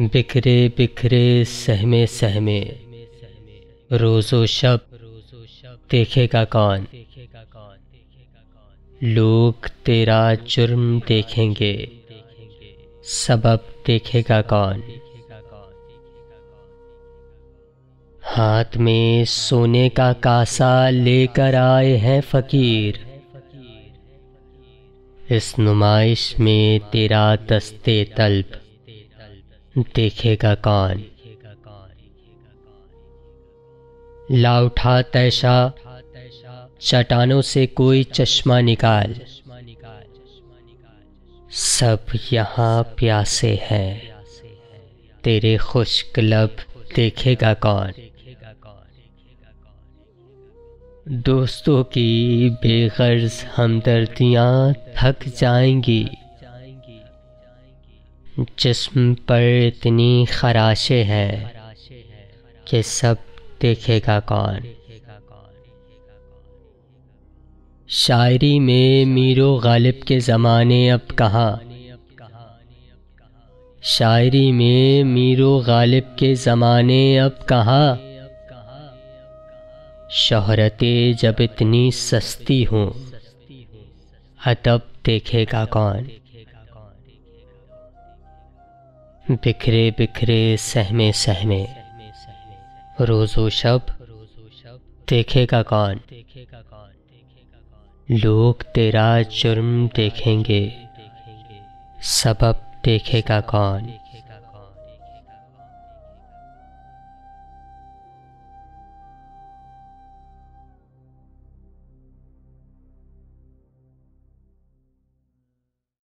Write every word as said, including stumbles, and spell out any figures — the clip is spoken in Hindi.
बिखरे बिखरे सहमे सहमे रोज़ ओ शब देखेगा कौन, लोग तेरा जुर्म देखेंगे, सबब देखेगा कौन। हाथ में सोने का कासा लेकर आए हैं फकीर, इस नुमाइश में तेरा दस्ते तलब देखेगा कौन। ला उठा तैशा चट्टानों से कोई चश्मा निकाल, सब यहाँ प्यासे हैं, तेरे खुश्क लब देखेगा कौन। दोस्तों की बेगर्ज हमदर्दियाँ थक जाएंगी, जिस्म पर इतनी खराशे हैं कि सब देखेगा कौन। शायरी में मीरो गालिब के ज़माने अब कहाँ, शायरी में मीरो गालिब के ज़माने अब कहाँ, शोहरतें जब इतनी सस्ती हों, अदब देखेगा कौन। बिखरे बिखरे सहमे सहमे रोज़ ओ शब देखेगा कौन, लोग तेरा जुर्म देखेंगे, सबब देखेगा कौन।